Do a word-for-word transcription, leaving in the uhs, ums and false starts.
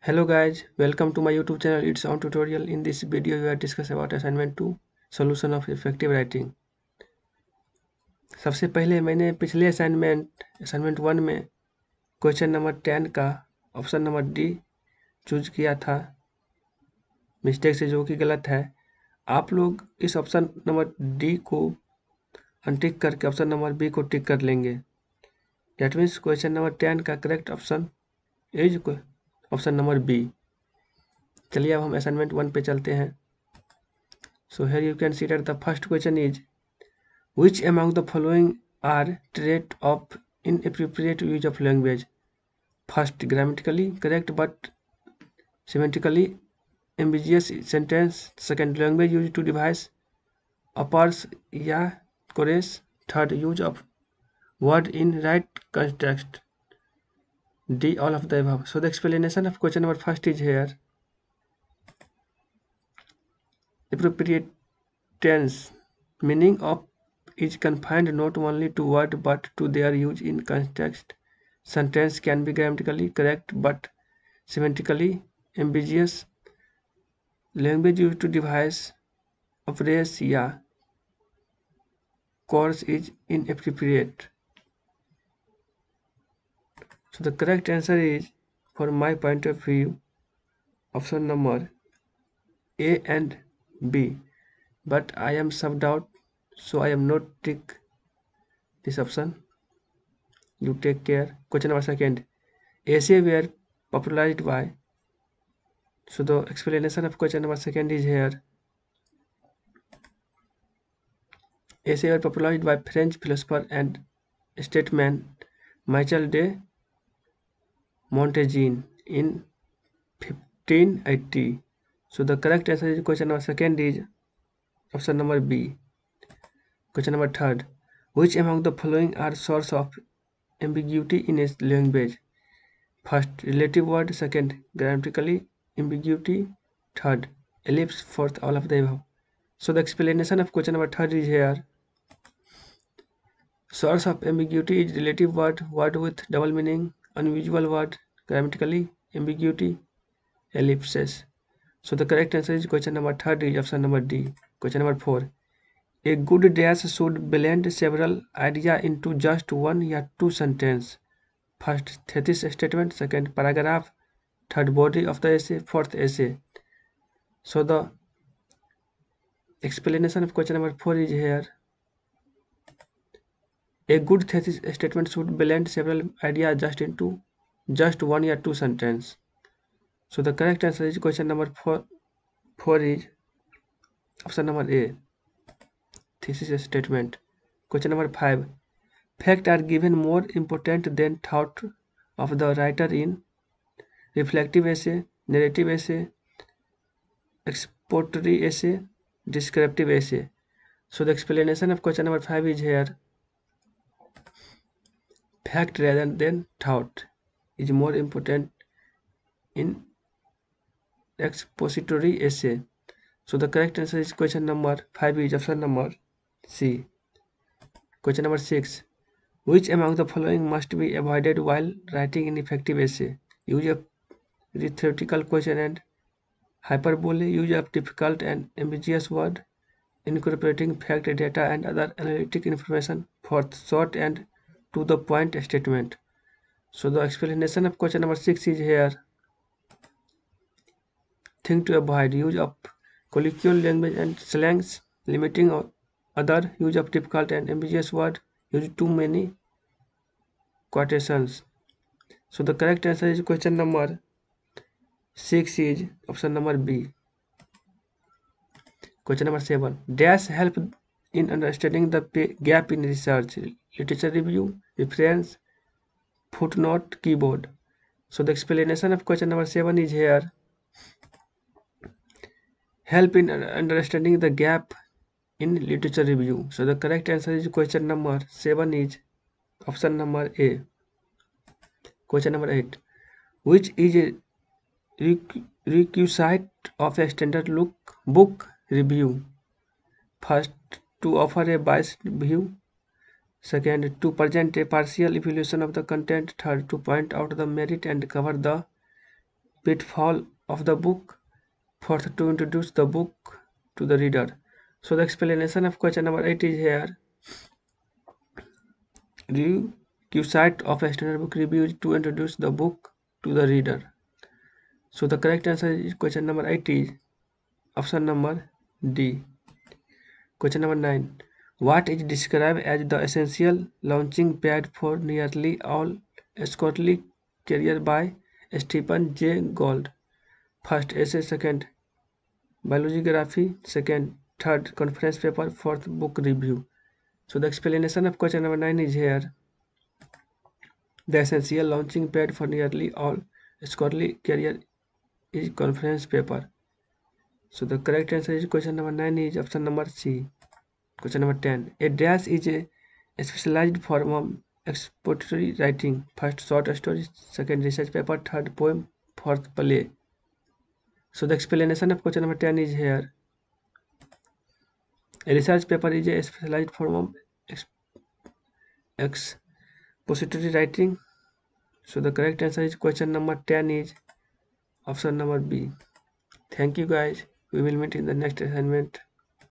Hello guys, welcome to my YouTube channel. It's on tutorial. In this video we are discuss about assignment two, solution of effective writing. सबसे पहले मैंने पिछले assignment assignment one में question number ten का option number D choose किया था mistake से, जो कि गलत है. आप लोग इस option number D को untick करके option number B को tick कर लेंगे. That means question number ten का correct option is option number B. चलिए अब हम असाइनमेंट वन पे चलते हैं. So here you can see that the first question is which among the following are trait of inappropriate use of language. First, grammatically correct but semantically ambiguous sentence. Second, language use to devise uppers या कोरेस. Third, use of word in right context. D, all of the above. So the explanation of question number first is here. Appropriate tense meaning of is confined not only to word but to their use in context. Sentence can be grammatically correct but semantically ambiguous. Language used to devise a phrase ya course is inappropriate. So the correct answer is, for my point of view, option number A and B. But I am subbed out, so I am not tick this option. You take care. Question number second. Essay were popularized by. So the explanation of question number second is here. Essay were popularized by French philosopher and statesman Michel de Montaigne in fifteen eighty. So the correct answer is question number second is option number B. Question number third. Which among the following are source of ambiguity in a language? First, relative word. Second, grammatically ambiguity. Third, ellipse. Fourth, all of the above. So the explanation of question number third is here. Source of ambiguity is relative word, word with double meaning, unusual word, grammatically ambiguity, ellipses. So the correct answer is question number third is option number D. Question number four. A good dash should blend several ideas into just one or two sentences. First, thesis statement. Second, paragraph. Third, body of the essay. Fourth, essay. So the explanation of question number four is here. A good thesis statement should blend several ideas just into just one or two sentences. So the correct answer is question number four, four is option number A, thesis statement. Question number five. Facts are given more important than thought of the writer in reflective essay, narrative essay, expository essay, descriptive essay. So the explanation of question number five is here. Fact rather than thought is more important in expository essay. So the correct answer is question number five is option number C. Question number six. Which among the following must be avoided while writing an effective essay? Use of rhetorical question and hyperbole, use of difficult and ambiguous word, incorporating fact, data and other analytic information. Fourth, short and to the point statement. So the explanation of question number six is here. Thing to avoid, use of colloquial language and slangs, limiting other, use of difficult and ambiguous word, use too many quotations. So the correct answer is question number six is option number B. Question number seven. Dash help in understanding the gap in research, literature review, reference, footnote, keyboard. So the explanation of question number seven is here. Help in understanding the gap in literature review. So the correct answer is question number seven is option number A. Question number eight. Which is a requisite of a standard look book review? First, to offer a biased view. Second, to present a partial evaluation of the content. Third, to point out the merit and cover the pitfall of the book, fourth, to introduce the book to the reader. So the explanation of question number eight is here. Requisite of a standard book review is to introduce the book to the reader. So the correct answer is question number eight is option number D. Question number nine. What is described as the essential launching pad for nearly all scholarly career by Stephen J Gould? First, essay. Second, bibliography. Second, third, conference paper. Fourth, book review. So the explanation of question number nine is here. The essential launching pad for nearly all scholarly career is conference paper. So the correct answer is question number nine is option number C. Question number ten. A dash is a specialized form of expository writing. First, short story. Second, research paper. Third, poem. Fourth, play. So the explanation of question number ten is here. A research paper is a specialized form of ex expository writing. So the correct answer is question number ten is option number B. Thank you guys. We will meet in the next assignment.